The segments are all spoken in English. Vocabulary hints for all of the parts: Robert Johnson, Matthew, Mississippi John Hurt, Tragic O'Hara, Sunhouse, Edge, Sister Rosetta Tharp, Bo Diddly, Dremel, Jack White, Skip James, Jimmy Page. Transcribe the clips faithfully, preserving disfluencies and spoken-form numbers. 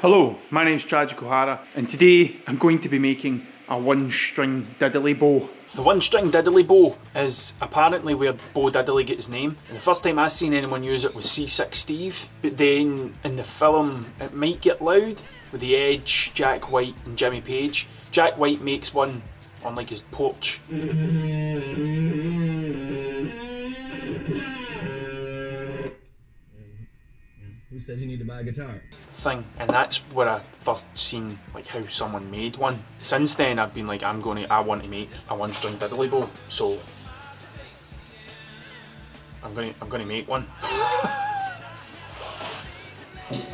Hello, my name's Tragic O'Hara, and today I'm going to be making a one-string diddly bow. The one-string diddly bow is apparently where Bo Diddly got his name. And the first time I seen anyone use it was C six Steve, but then in the film It Might Get Loud with the Edge, Jack White and Jimmy Page. Jack White makes one on like his porch. Says you need to buy a guitar thing, and that's where I first seen like how someone made one. Since then I've been like, I'm gonna I want to make a one string diddly bow, so I'm gonna I'm gonna make one.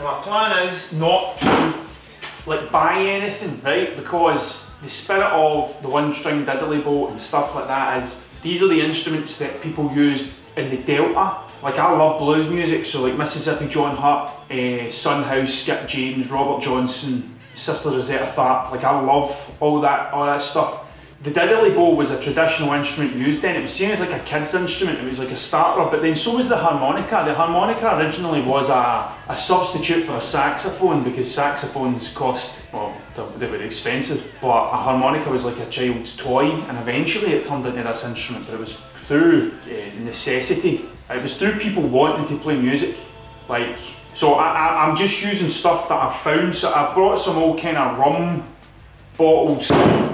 My plan is not to like buy anything, right? Because the spirit of the one string diddly bow and stuff like that is these are the instruments that people used in the Delta. Like, I love blues music, so like Mississippi John Hurt, uh, Sunhouse, Skip James, Robert Johnson, Sister Rosetta Tharp. Like, I love all that all that stuff. The diddly bow was a traditional instrument used then. It was seen as like a kid's instrument, it was like a starter, but then so was the harmonica. The harmonica originally was a, a substitute for a saxophone because saxophones cost, well, they were expensive, but a harmonica was like a child's toy, and eventually it turned into this instrument, but it was through uh, necessity. It was through people wanting to play music, like, so I, I, I'm just using stuff that I've found. So I've brought some old kind of rum bottles,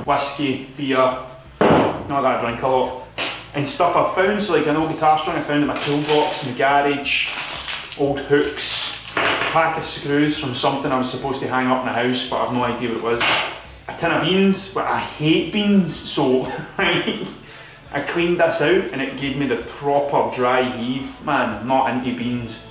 whiskey, beer, not that I drink a lot, and stuff I've found, so like an old guitar string I found in my toolbox in the garage, old hooks, a pack of screws from something I was supposed to hang up in the house but I've no idea what it was, a tin of beans, but I hate beans, so I cleaned this out and it gave me the proper dry heave. Man, I'm not into beans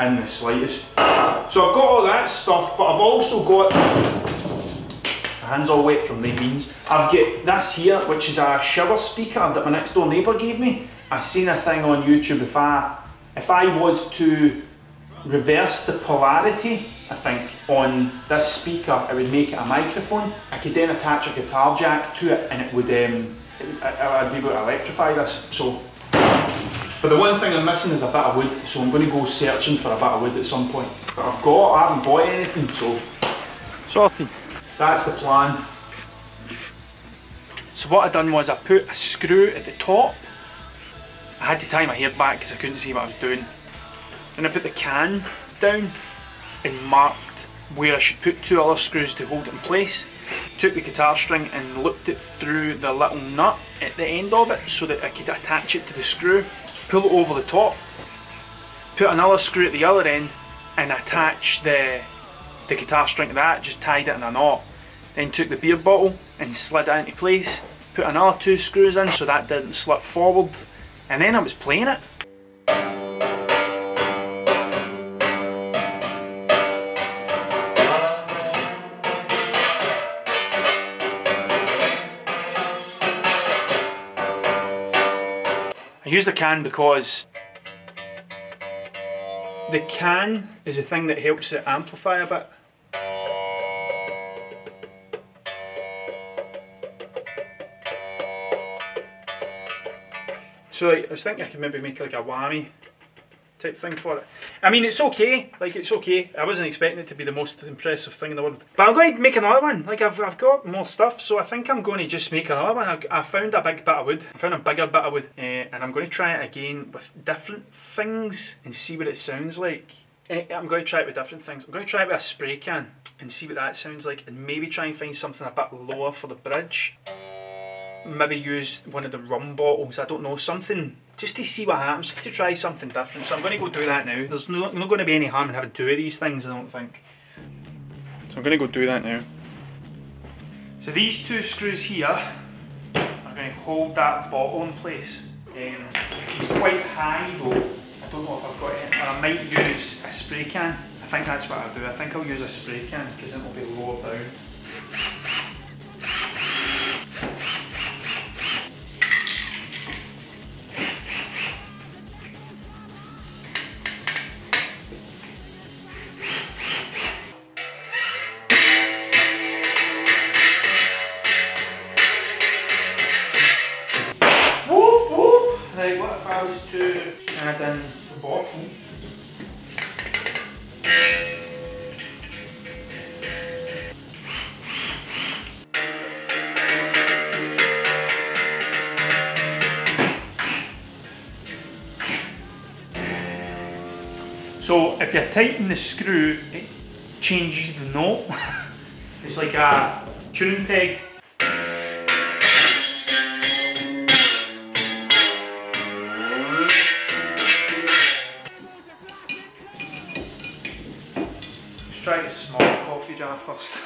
in the slightest. So I've got all that stuff, but I've also got, my hands all wet from the beans, I've got this here, which is a shiver speaker that my next door neighbour gave me. I seen a thing on YouTube, if I, if I was to reverse the polarity, I think, on this speaker, it would make it a microphone. I could then attach a guitar jack to it and it would, um, I'd be able to electrify this, so. But the one thing I'm missing is a bit of wood, so I'm going to go searching for a bit of wood at some point. But I've got, I haven't bought anything, so. Sorted. That's the plan. So what I done was I put a screw at the top. I had to tie my hair back because I couldn't see what I was doing. Then I put the can down and marked where I should put two other screws to hold it in place. Took the guitar string and looped it through the little nut at the end of it so that I could attach it to the screw, pull it over the top, put another screw at the other end and attach the, the guitar string to that, just tied it in a knot. Then took the beer bottle and slid it into place, put another two screws in so that didn't slip forward, and then I was playing it. I use the can because the can is the thing that helps it amplify a bit. So like, I was thinking I could maybe make like a whammy type thing for it. I mean, it's okay, like it's okay. I wasn't expecting it to be the most impressive thing in the world. But I'm going to make another one. Like I've, I've got more stuff, so I think I'm going to just make another one. I, I found a big bit of wood. I found a bigger bit of wood. Uh, and I'm going to try it again with different things and see what it sounds like. Uh, I'm going to try it with different things. I'm going to try it with a spray can and see what that sounds like. And maybe try and find something a bit lower for the bridge. Maybe use one of the rum bottles, I don't know, something, just to see what happens, just to try something different. So I'm going to go do that now. There's no, not going to be any harm in having two of these things, I don't think. So I'm going to go do that now. So these two screws here are going to hold that bottle in place. Um, it's quite high though, I don't know if I've got it, or I might use a spray can. I think that's what I'll do, I think I'll use a spray can because it will be lower down. So if you tighten the screw, it changes the note. It's like a tuning peg. Let's try the small coffee jar first.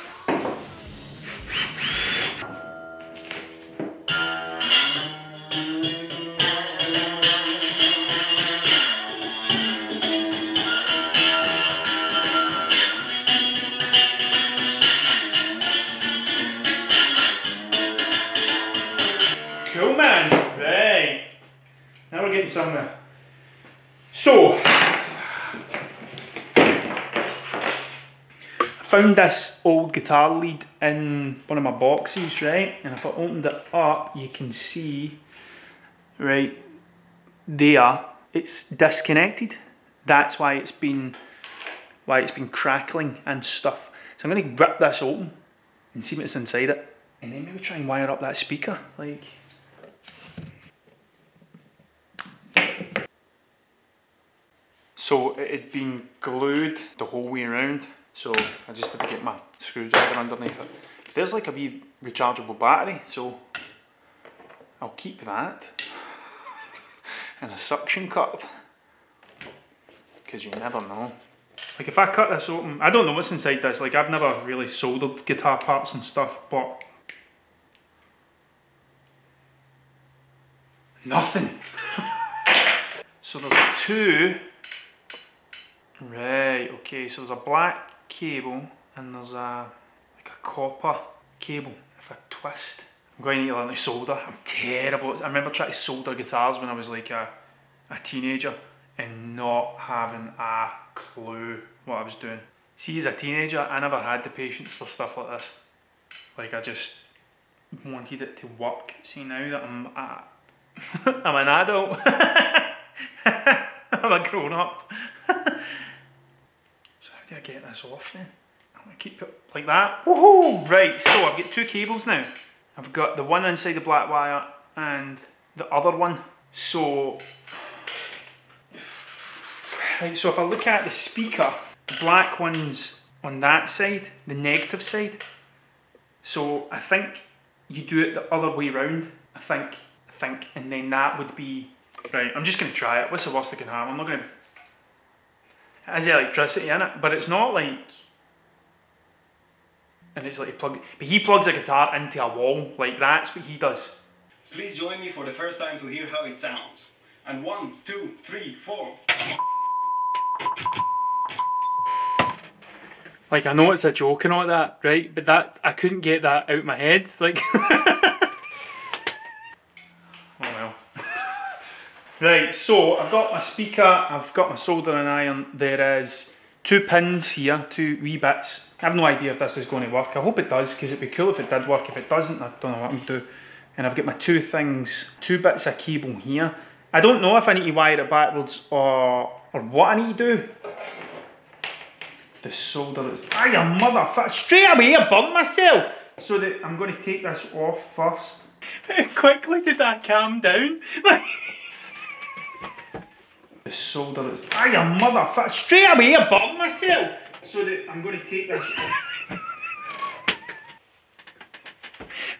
Somewhere. So, I found this old guitar lead in one of my boxes, right? And if I opened it up, you can see, right there, it's disconnected. That's why it's been, why it's been crackling and stuff. So I'm going to rip this open and see what's inside it, and then maybe try and wire up that speaker, like. So it had been glued the whole way around, so I just had to get my screwdriver underneath it. But there's like a wee rechargeable battery, so I'll keep that. And a suction cup, because you never know. Like if I cut this open, I don't know what's inside this, like I've never really soldered guitar parts and stuff, but... nothing! So there's two... right, okay, so there's a black cable and there's a like a copper cable. If I twist, I'm going to need to learn to solder. I'm terrible. I remember trying to solder guitars when I was like a, a teenager and not having a clue what I was doing. See, as a teenager, I never had the patience for stuff like this. Like I just wanted it to work. See, now that I'm a, I'm an adult, I'm a grown up. Do I get this off then? I'm going to keep it like that. Woohoo! Right, so I've got two cables now. I've got the one inside the black wire and the other one. So, right, so if I look at the speaker, the black one's on that side, the negative side. So I think you do it the other way round. I think, I think, and then that would be... right, I'm just going to try it. What's the worst that can happen? I'm not going to... has electricity in it, but it's not like, and it's like a plug, but he plugs a guitar into a wall, like that's what he does. Please join me for the first time to hear how it sounds. And one, two, three, four. Like I know it's a joke and all that, right? But that, I couldn't get that out of my head, like. Oh well. Right, so I've got my speaker, I've got my soldering iron, there is two pins here, two wee bits. I have no idea if this is going to work, I hope it does, because it'd be cool if it did work. If it doesn't, I don't know what I'm doing. And I've got my two things, two bits of cable here. I don't know if I need to wire it backwards or or what I need to do. The solder is... ah, you motherfucker! Straight away I burned myself! So that I'm going to take this off first. How quickly did that calm down? Like... the solder is... ah, you motherfucker! Straight away I burned myself! So that I'm going to take this...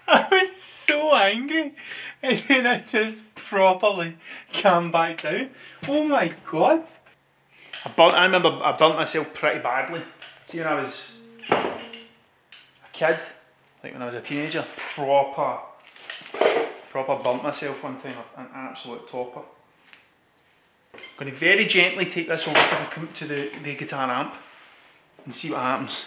I was so angry and then I just properly calmed back down. Oh my god! I, burnt, I remember I burnt myself pretty badly. See, when I was a kid, like when I was a teenager, proper, proper burnt myself one time, an absolute topper. I'm going to very gently take this over to the, to the, the guitar amp and see what happens.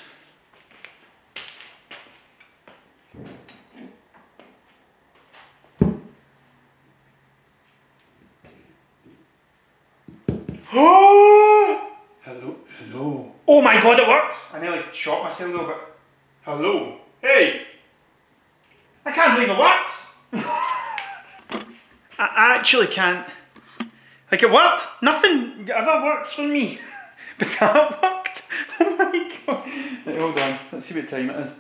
Hello, hello. Oh my god, it works! I nearly shot myself a little bit. Hello, hey! I can't believe it works! I actually can't. Like it worked! Nothing ever works for me. But that worked! Oh my god! Right, hold on, let's see what time it is.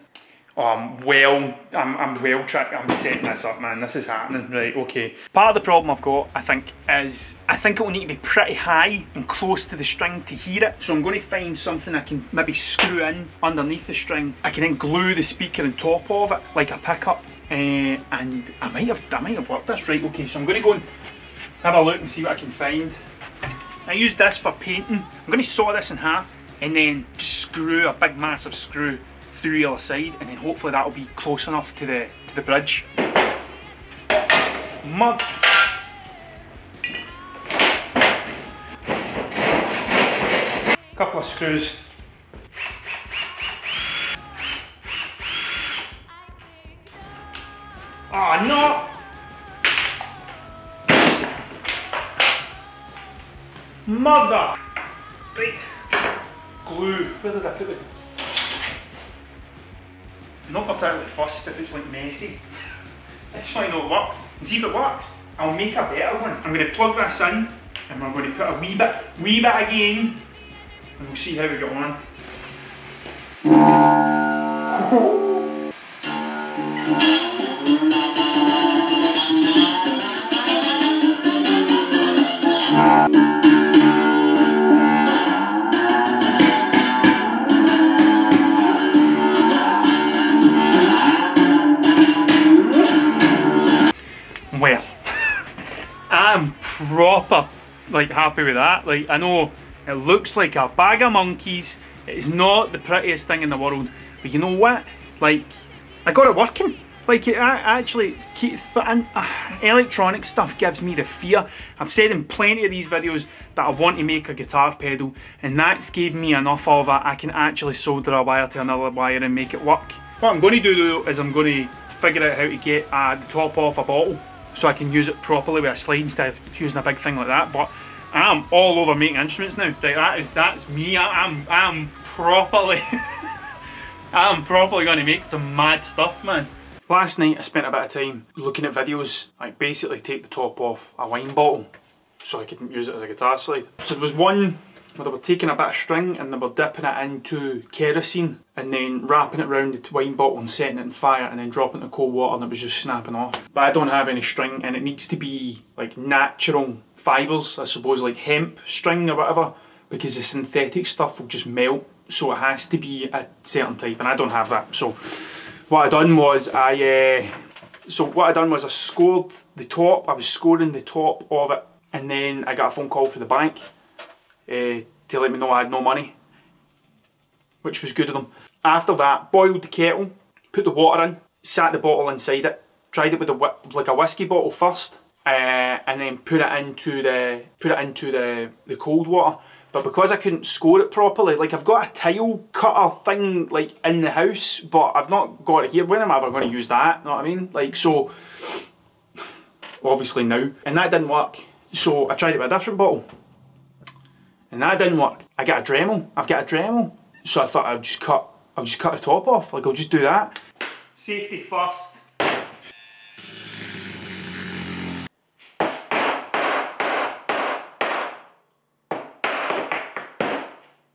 oh, I'm well, I'm, I'm well tricked, I'm setting this up, man, this is happening, right, okay. Part of the problem I've got, I think, is I think it will need to be pretty high and close to the string to hear it, so I'm going to find something I can maybe screw in underneath the string. I can then glue the speaker on top of it, like a pickup, uh, and I might have, I might have worked this, right, okay, so I'm going to go and have a look and see what I can find. I use this for painting. I'm going to saw this in half and then just screw a big massive screw through the other side, and then hopefully that'll be close enough to the to the bridge. Mud. Couple of screws. Ah, no! Mother! Right. Glue. Where did I put it? Not particularly fussed if it's like messy. That's why I know it works. And see if it works, I'll make a better one. I'm going to plug this in and we're going to put a wee bit, wee bit again, and we'll see how we get on. Well, I'm proper like happy with that. Like, I know it looks like a bag of monkeys, it's not the prettiest thing in the world, but you know what, like, I got it working. Like, it I actually, keep and, uh, electronic stuff gives me the fear. I've said in plenty of these videos that I want to make a guitar pedal, and that's gave me enough of that I can actually solder a wire to another wire and make it work. What I'm going to do though is I'm going to figure out how to get uh, the top off a bottle, so I can use it properly with a slide instead of using a big thing like that. But I'm all over making instruments now. Like, that is, that's me. I, I'm I'm properly I'm properly going to make some mad stuff, man. Last night I spent a bit of time looking at videos. I basically take the top off a wine bottle so I couldn't use it as a guitar slide. So there was one where they were taking a bit of string and they were dipping it into kerosene and then wrapping it around the wine bottle and setting it on fire and then dropping it in cold water, and it was just snapping off. But I don't have any string, and it needs to be like natural fibres, I suppose, like hemp string or whatever, because the synthetic stuff will just melt, so it has to be a certain type, and I don't have that. So what I done was I, uh, so what I done was I scored the top, I was scoring the top of it, and then I got a phone call from the bank Uh, to let me know I had no money, which was good of them. After that, boiled the kettle, put the water in, sat the bottle inside it, tried it with a like a whiskey bottle first, uh, and then put it into the put it into the the cold water. But because I couldn't score it properly, like, I've got a tile cutter thing like in the house, but I've not got it here. When am I ever going to use that? Know what I mean? Like, so obviously now, and that didn't work. So I tried it with a different bottle. And that didn't work. I got a Dremel. I've got a Dremel. So I thought I'll just cut, I'll just cut the top off. Like, I'll just do that. Safety first.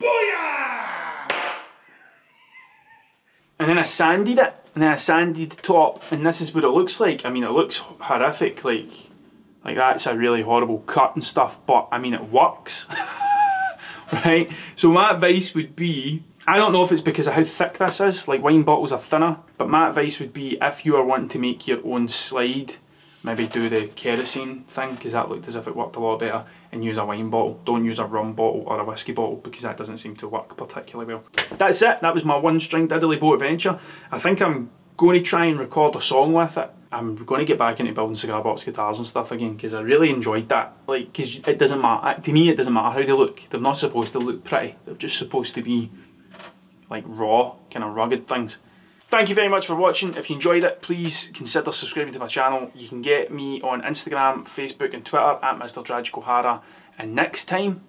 Booyah! And then I sanded it. And then I sanded the top. And this is what it looks like. I mean, it looks horrific. Like, like that's a really horrible cut and stuff. But, I mean, it works. Right, so my advice would be, I don't know if it's because of how thick this is, like wine bottles are thinner, but my advice would be, if you are wanting to make your own slide, maybe do the kerosene thing, because that looked as if it worked a lot better, and use a wine bottle. Don't use a rum bottle or a whiskey bottle, because that doesn't seem to work particularly well. That's it, that was my one string diddly boat adventure. I think I'm going to try and record a song with it. I'm going to get back into building cigar box guitars and stuff again, because I really enjoyed that. Like, because it doesn't matter, to me it doesn't matter how they look. They're not supposed to look pretty, they're just supposed to be like raw, kind of rugged things. Thank you very much for watching. If you enjoyed it, please consider subscribing to my channel. You can get me on Instagram, Facebook and Twitter at Mister Tragic O'Hara. And next time...